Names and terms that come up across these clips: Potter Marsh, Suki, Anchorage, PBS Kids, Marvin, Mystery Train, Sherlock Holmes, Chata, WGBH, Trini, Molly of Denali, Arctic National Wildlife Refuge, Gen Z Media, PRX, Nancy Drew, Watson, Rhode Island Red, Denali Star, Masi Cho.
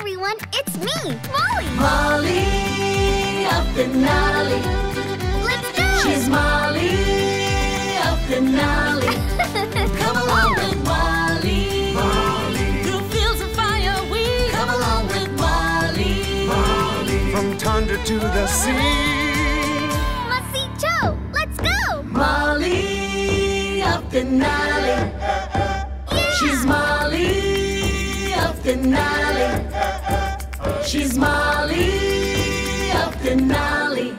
everyone, it's me, Molly! Molly of Denali. Let's go! She's Molly of Denali. Come along with Molly. Molly. Through fields of fire we come along with Molly. Molly. From thunder to the sea. Must-see-cho, let's go! Molly of Denali. Yeah. She's Molly. Denali. She's Molly of Denali.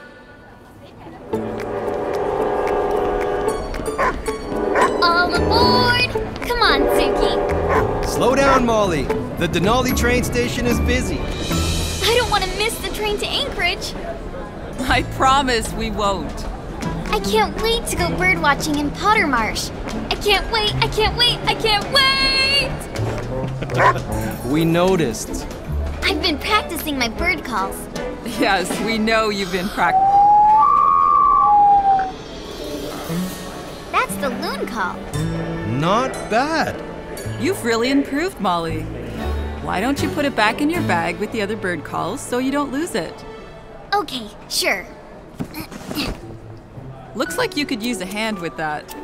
All aboard! Come on, Suki. Slow down, Molly. The Denali train station is busy. I don't want to miss the train to Anchorage. I promise we won't. I can't wait to go birdwatching in Potter Marsh. I can't wait, I can't wait, I can't wait! We noticed. I've been practicing my bird calls. Yes, we know you've been That's the loon call. Not bad. You've really improved, Molly. Why don't you put it back in your bag with the other bird calls so you don't lose it? Okay, sure. Looks like you could use a hand with that.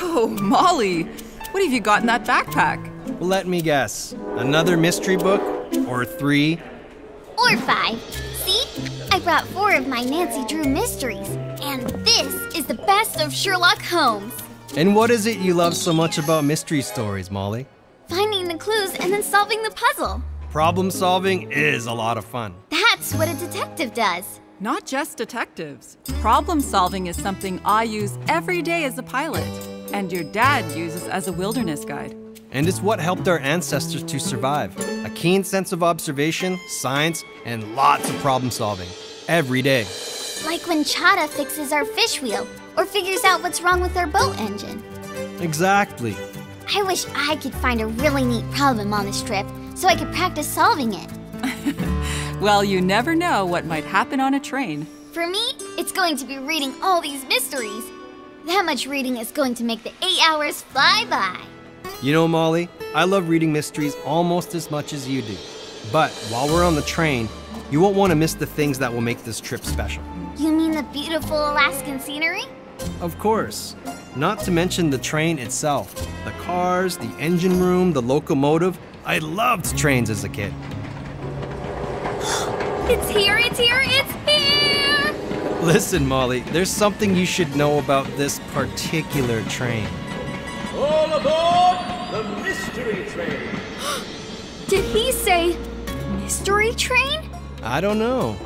Oh, Molly, what have you got in that backpack? Let me guess. Another mystery book? Or three? Or five. See? I brought four of my Nancy Drew mysteries. And this is the best of Sherlock Holmes. And what is it you love so much about mystery stories, Molly? Finding the clues and then solving the puzzle. Problem solving is a lot of fun. That's what a detective does. Not just detectives. Problem solving is something I use every day as a pilot, and your dad uses as a wilderness guide. And it's what helped our ancestors to survive. A keen sense of observation, science, and lots of problem solving. Every day. Like when Chata fixes our fish wheel, or figures out what's wrong with our boat engine. Exactly. I wish I could find a really neat problem on this trip, so I could practice solving it. Well, you never know what might happen on a train. For me, it's going to be reading all these mysteries. That much reading is going to make the 8 hours fly by. You know, Molly, I love reading mysteries almost as much as you do. But while we're on the train, you won't want to miss the things that will make this trip special. You mean the beautiful Alaskan scenery? Of course. Not to mention the train itself. The cars, the engine room, the locomotive. I loved trains as a kid. It's here, it's here, it's here! Listen, Molly, there's something you should know about this particular train. All aboard the Mystery Train! Did he say Mystery Train? I don't know.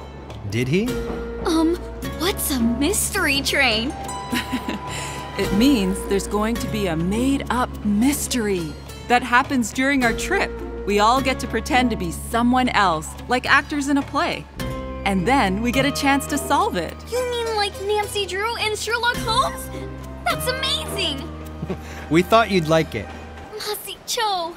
Did he? What's a Mystery Train? It means there's going to be a made-up mystery that happens during our trip. We all get to pretend to be someone else, like actors in a play. And then we get a chance to solve it. You mean like Nancy Drew and Sherlock Holmes? That's amazing! We thought you'd like it. Masi Cho.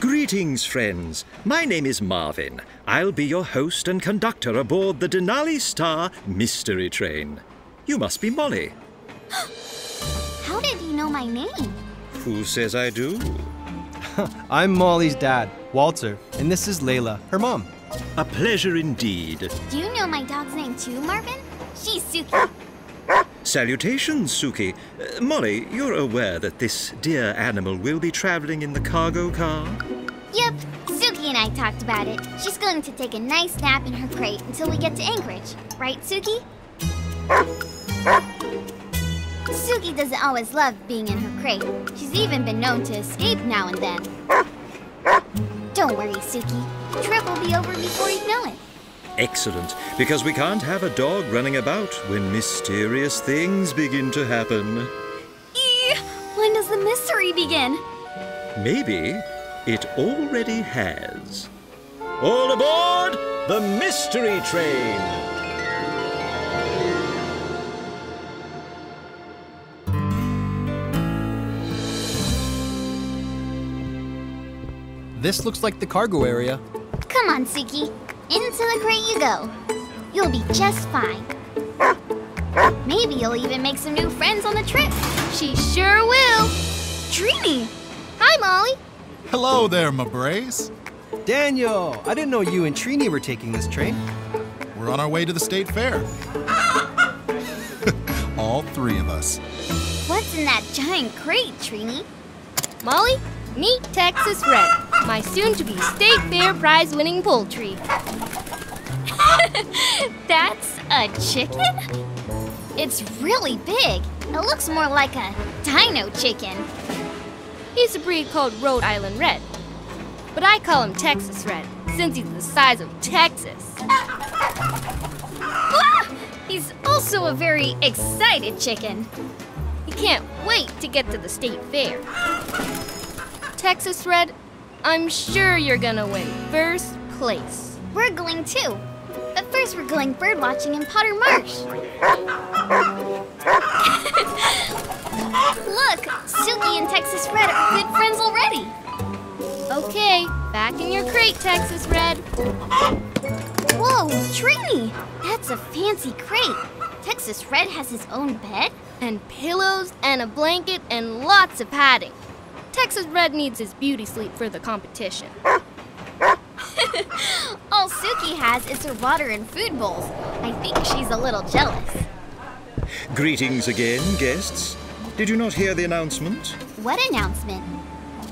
Greetings, friends. My name is Marvin. I'll be your host and conductor aboard the Denali Star Mystery Train. You must be Molly. How did you know my name? Who says I do? I'm Molly's dad, Walter, and this is Layla, her mom. A pleasure indeed. Do you know my dog's name too, Marvin? She's Suki. Salutations, Suki. Molly, you're aware that this dear animal will be traveling in the cargo car? Yep. Suki and I talked about it. She's going to take a nice nap in her crate until we get to Anchorage. Right, Suki? Suki doesn't always love being in her crate. She's even been known to escape now and then. Don't worry, Suki. The trip will be over before you know it. Excellent, because we can't have a dog running about when mysterious things begin to happen. Eee! When does the mystery begin? Maybe it already has. All aboard the Mystery Train! This looks like the cargo area. Come on, Suki. Into the crate you go. You'll be just fine. Maybe you'll even make some new friends on the trip. She sure will. Trini! Hi, Molly. Hello there, my brace. Daniel, I didn't know you and Trini were taking this train. We're on our way to the state fair. All three of us. What's in that giant crate, Trini? Molly, meet Texas Red, my soon-to-be state fair prize-winning poultry. That's a chicken? It's really big. It looks more like a dino chicken. He's a breed called Rhode Island Red. But I call him Texas Red, since he's the size of Texas. Ah! He's also a very excited chicken. He can't wait to get to the state fair. Texas Red, I'm sure you're gonna win first place. We're going too. But first we're going bird watching in Potter Marsh. Look, Suki and Texas Red are good friends already. Okay, back in your crate, Texas Red. Whoa, Trini! That's a fancy crate. Texas Red has his own bed? And pillows and a blanket and lots of padding. Texas Red needs his beauty sleep for the competition. All Suki has is her water and food bowls. I think she's a little jealous. Greetings again, guests. Did you not hear the announcement? What announcement?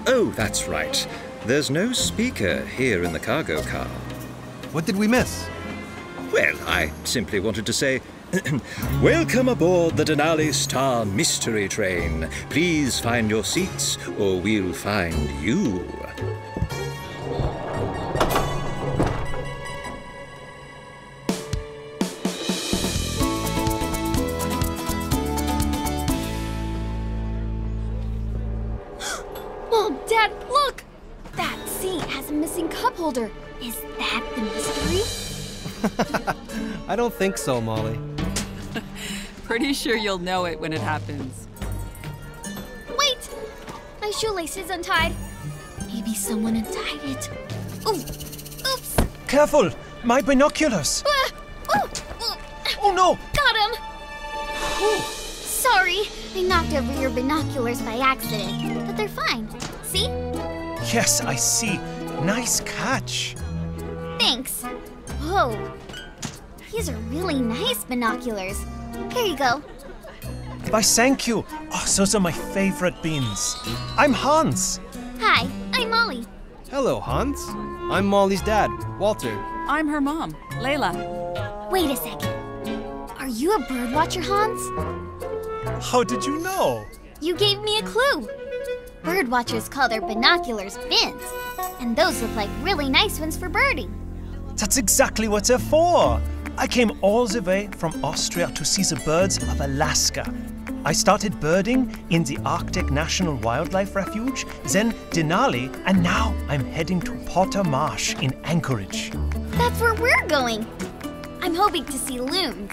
Oh, that's right. There's no speaker here in the cargo car. What did we miss? Well, I simply wanted to say, welcome aboard the Denali Star Mystery Train. Please find your seats or we'll find you. Is that the mystery? I don't think so, Molly. Pretty sure you'll know it when it happens. Wait! My shoelace is untied. Maybe someone untied it. Ooh! Oops! Careful! My binoculars! Oh no! Got him! Oh. Sorry, I knocked over your binoculars by accident, but they're fine. See? Yes, I see. Nice catch. Thanks. Whoa. These are really nice binoculars. Here you go. Why, thank you. Oh, those are my favorite beans. I'm Hans. Hi, I'm Molly. Hello, Hans. I'm Molly's dad, Walter. I'm her mom, Layla. Wait a second. Are you a birdwatcher, Hans? How did you know? You gave me a clue. Birdwatchers call their binoculars fins, and those look like really nice ones for birding. That's exactly what they're for. I came all the way from Austria to see the birds of Alaska. I started birding in the Arctic National Wildlife Refuge, then Denali, and now I'm heading to Potter Marsh in Anchorage. That's where we're going. I'm hoping to see loons.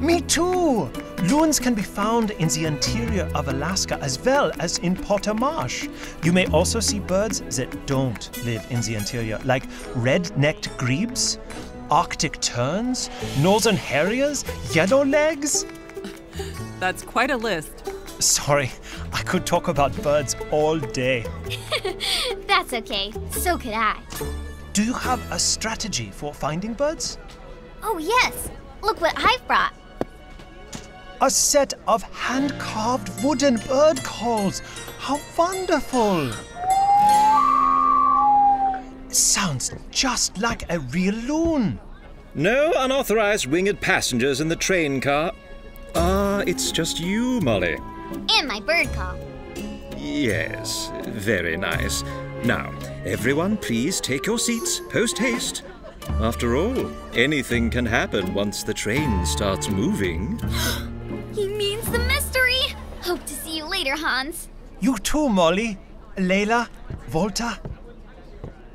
Me too. Loons can be found in the interior of Alaska as well as in Potter Marsh. You may also see birds that don't live in the interior, like red-necked grebes, Arctic terns, northern harriers, yellow legs. That's quite a list. Sorry, I could talk about birds all day. That's okay, so could I. Do you have a strategy for finding birds? Oh yes, look what I've brought. A set of hand-carved wooden bird calls. How wonderful! Sounds just like a real loon. No unauthorized winged passengers in the train car. Ah, it's just you, Molly. And my bird call. Yes, very nice. Now, everyone please take your seats post haste. After all, anything can happen once the train starts moving. He means the mystery! Hope to see you later, Hans. You too, Molly. Layla, Volta.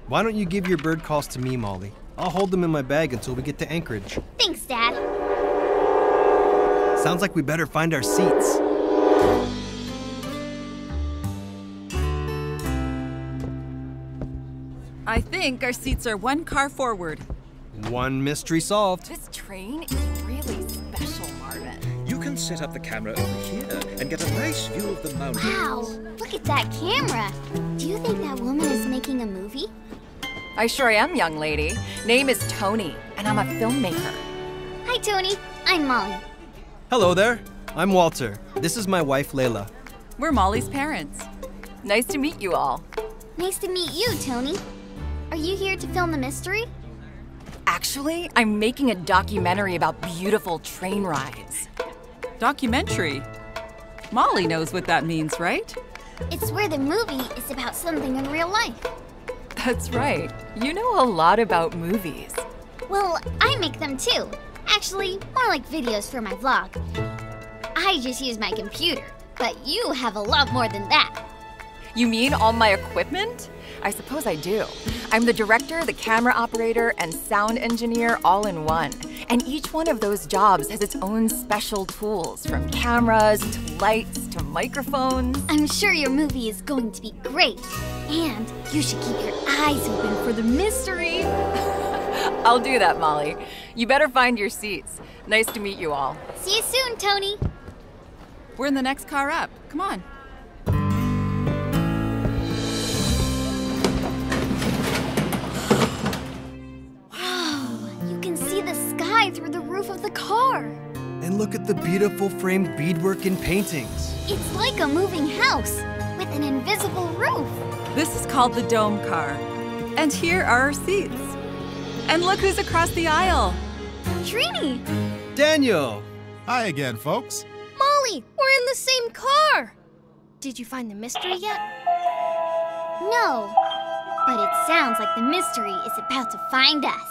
Why don't you give your bird calls to me, Molly? I'll hold them in my bag until we get to Anchorage. Thanks, Dad. Sounds like we better find our seats. I think our seats are one car forward. One mystery solved. This train is really special, Marvin. You can set up the camera over here and get a nice view of the mountains. Wow, look at that camera. Do you think that woman is making making a movie? I sure am, young lady. Name is Tony, and I'm a filmmaker. Hi, Tony. I'm Molly. Hello there. I'm Walter. This is my wife, Layla. We're Molly's parents. Nice to meet you all. Nice to meet you, Tony. Are you here to film a mystery? Actually, I'm making a documentary about beautiful train rides. Documentary? Molly knows what that means, right? It's where the movie is about something in real life. That's right. You know a lot about movies. Well, I make them too. Actually, more like videos for my vlog. I just use my computer, but you have a lot more than that. You mean all my equipment? I suppose I do. I'm the director, the camera operator, and sound engineer all in one. And each one of those jobs has its own special tools, from cameras to lights to microphones. I'm sure your movie is going to be great. And you should keep your eyes open for the mystery. I'll do that, Molly. You better find your seats. Nice to meet you all. See you soon, Tony. We're in the next car up. Come on. Through the roof of the car. And look at the beautiful framed beadwork and paintings. It's like a moving house with an invisible roof. This is called the dome car. And here are our seats. And look who's across the aisle. Trini. Daniel. Hi again, folks. Molly, we're in the same car. Did you find the mystery yet? No, but it sounds like the mystery is about to find us.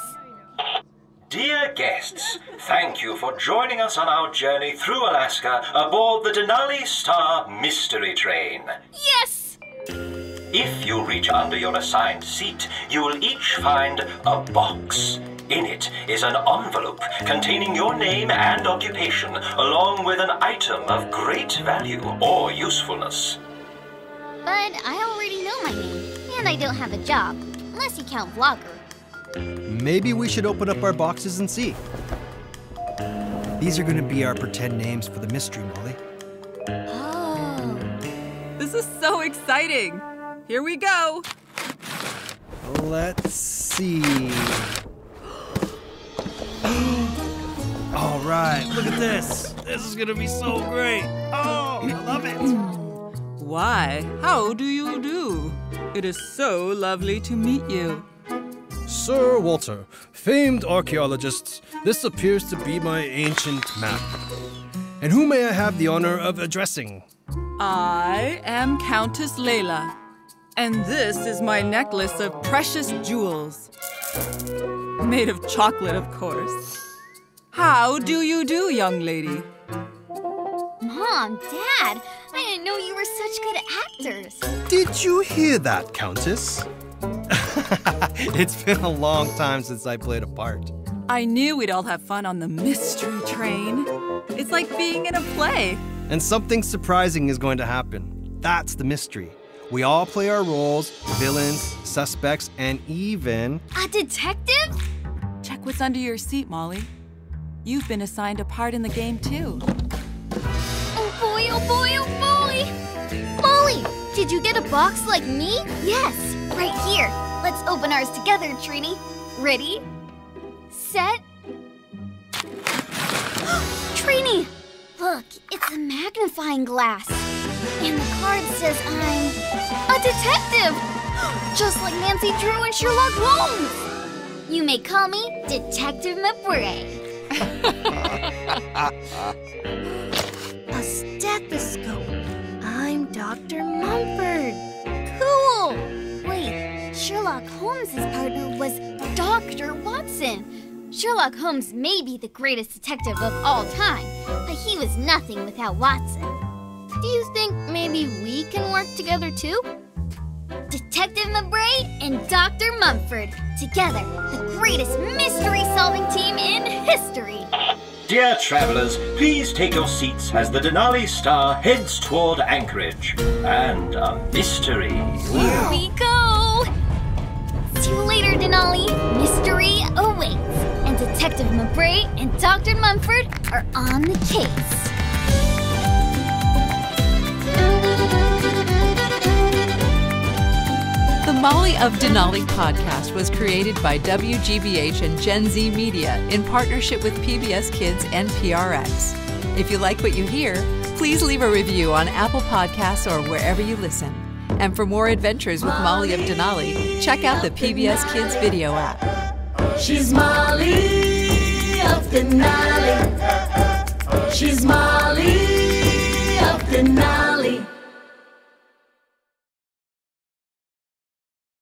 Dear guests, thank you for joining us on our journey through Alaska aboard the Denali Star Mystery Train. Yes! If you reach under your assigned seat, you will each find a box. In it is an envelope containing your name and occupation, along with an item of great value or usefulness. But I already know my name, and I don't have a job, unless you count vlogger. Maybe we should open up our boxes and see. These are going to be our pretend names for the mystery, Molly. Oh. This is so exciting. Here we go. Let's see. All right, look at this. This is going to be so great. Oh, I love it. Why, how do you do? It is so lovely to meet you. Sir Walter, famed archaeologist, this appears to be my ancient map. And who may I have the honor of addressing? I am Countess Layla, and this is my necklace of precious jewels. Made of chocolate, of course. How do you do, young lady? Mom, Dad, I didn't know you were such good actors. Did you hear that, Countess? It's been a long time since I played a part. I knew we'd all have fun on the mystery train. It's like being in a play. And something surprising is going to happen. That's the mystery. We all play our roles, villains, suspects, and even... a detective? Check what's under your seat, Molly. You've been assigned a part in the game, too. Oh boy, oh boy, oh boy! Molly, did you get a box like me? Yes, right here. Let's open ours together, Trini. Ready? Set? Trini! Look, it's a magnifying glass. And the card says I'm a detective! Just like Nancy Drew and Sherlock Holmes! You may call me Detective McBray. A stethoscope. I'm Dr. Mumford. Cool! Sherlock Holmes' partner was Dr. Watson. Sherlock Holmes may be the greatest detective of all time, but he was nothing without Watson. Do you think maybe we can work together too? Detective McBray and Dr. Mumford, together, the greatest mystery-solving team in history. Dear travelers, please take your seats as the Denali Star heads toward Anchorage. And a mystery. Here we go! See you later, Denali. Mystery awaits. And Detective McBray and Dr. Mumford are on the case. The Molly of Denali podcast was created by WGBH and Gen Z Media in partnership with PBS Kids and PRX. If you like what you hear, please leave a review on Apple Podcasts or wherever you listen. And for more adventures with Molly of Denali, check out the PBS Kids video app. She's Molly of Denali. She's Molly.